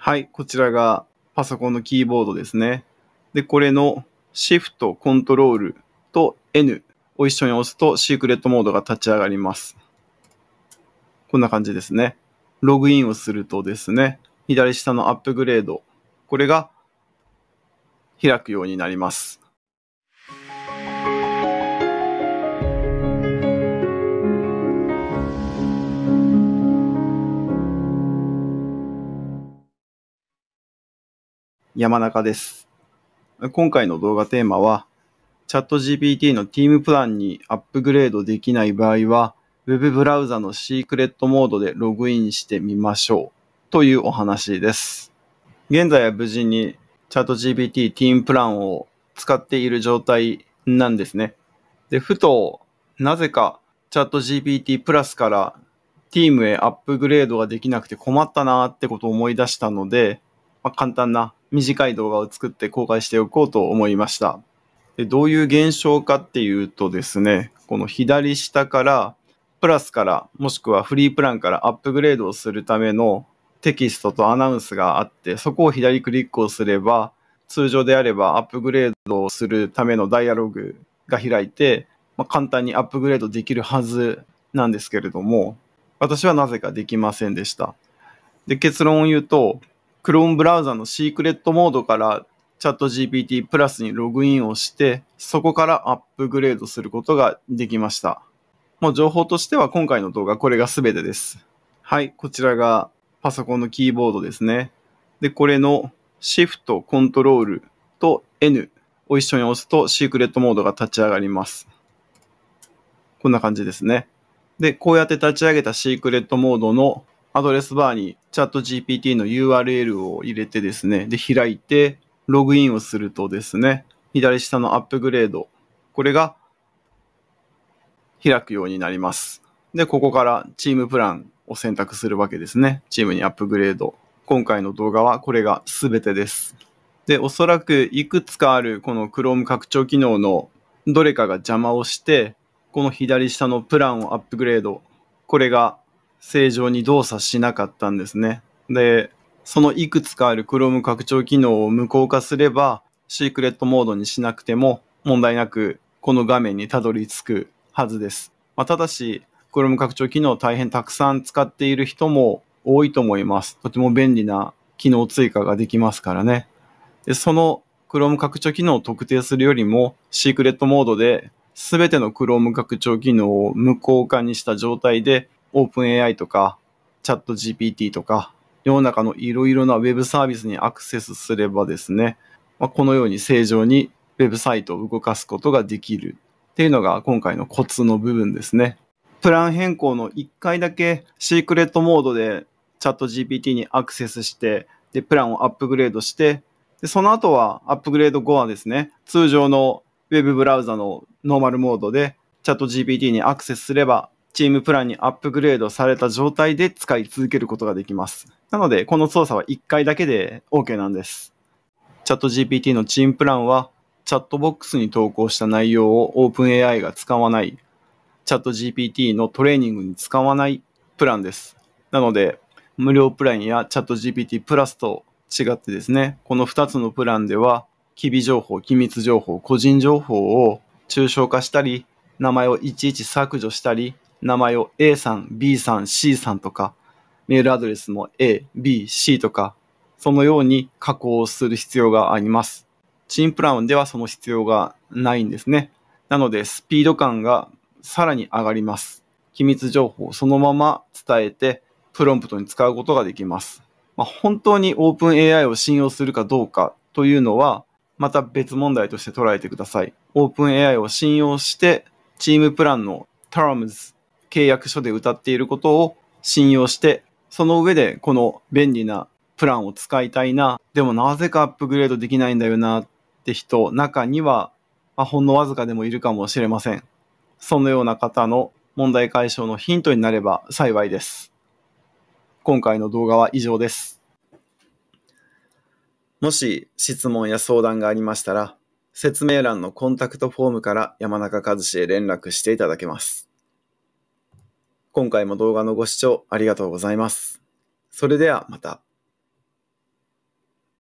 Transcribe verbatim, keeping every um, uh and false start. はい、こちらがパソコンのキーボードですね。で、これのシフト、コントロールと エヌ を一緒に押すとシークレットモードが立ち上がります。こんな感じですね。ログインをするとですね、左下のアップグレード、これが開くようになります。山中です。今回の動画テーマは、チャットジーピーティー の Team プランにアップグレードできない場合は、Web ブラウザのシークレットモードでログインしてみましょうというお話です。現在は無事に チャットジーピーティー Team プランを使っている状態なんですね。で、ふと、なぜか チャットジーピーティー Plus から Team へアップグレードができなくて困ったなーってことを思い出したので、まあ、簡単な短い動画を作って公開しておこうと思いました。で、どういう現象かっていうとですね、この左下からプラスからもしくはフリープランからアップグレードをするためのテキストとアナウンスがあって、そこを左クリックをすれば、通常であればアップグレードをするためのダイアログが開いて、まあ、簡単にアップグレードできるはずなんですけれども、私はなぜかできませんでした。で、結論を言うと、Chrome ブラウザのシークレットモードから チャットジーピーティー プラスにログインをして、そこからアップグレードすることができました。もう情報としては今回の動画、これが全てです。はい、こちらがパソコンのキーボードですね。で、これのシフト、コントロールと エヌ を一緒に押すとシークレットモードが立ち上がります。こんな感じですね。で、こうやって立ち上げたシークレットモードのアドレスバーに チャットジーピーティー の ユーアールエル を入れてですね、で、開いて、ログインをするとですね、左下のアップグレード、これが開くようになります。で、ここからチームプランを選択するわけですね。チームにアップグレード。今回の動画はこれが全てです。で、おそらくいくつかあるこの Chrome 拡張機能のどれかが邪魔をして、この左下のプランをアップグレード、これが正常に動作しなかったんですね。で、そのいくつかある Chrome 拡張機能を無効化すれば、シークレットモードにしなくても問題なくこの画面にたどり着くはずです。まあ、ただし、Chrome 拡張機能を大変たくさん使っている人も多いと思います。とても便利な機能追加ができますからね。で、その Chrome 拡張機能を特定するよりも、シークレットモードで全ての Chrome 拡張機能を無効化にした状態で、オープンエーアイ とか チャットジーピーティー とか世の中のいろいろなウェブサービスにアクセスすればですね、まあ、このように正常にウェブサイトを動かすことができるっていうのが今回のコツの部分ですね。プラン変更のいっかいだけシークレットモードで チャットジーピーティー にアクセスして、で、プランをアップグレードして、で、その後はアップグレード後はですね、通常のウェブブラウザのノーマルモードで チャットジーピーティー にアクセスすればチームプランにアップグレードされた状態で使い続けることができます。なので、この操作はいっかいだけで オーケー なんです。チャットジーピーティー のチームプランは、チャットボックスに投稿した内容を オープンエーアイ が使わない、チャットジーピーティー のトレーニングに使わないプランです。なので、無料プランや チャットジーピーティー プラスと違ってですね、このふたつのプランでは、機微情報、機密情報、個人情報を抽象化したり、名前をいちいち削除したり、名前を A さん、B さん、C さんとか、メールアドレスも A、B、C とか、そのように加工をする必要があります。チームプランではその必要がないんですね。なので、スピード感がさらに上がります。機密情報をそのまま伝えて、プロンプトに使うことができます。まあ、本当に オープンエーアイ を信用するかどうかというのは、また別問題として捉えてください。オープンエーアイ を信用して、チームプランの タームズ、契約書で謳っていることを信用して、その上でこの便利なプランを使いたいな、でもなぜかアップグレードできないんだよなって人、中には、まあ、ほんのわずかでもいるかもしれません。そのような方の問題解消のヒントになれば幸いです。今回の動画は以上です。もし質問や相談がありましたら、説明欄のコンタクトフォームから山中和志へ連絡していただけます。今回も動画のご視聴ありがとうございます。それではまた。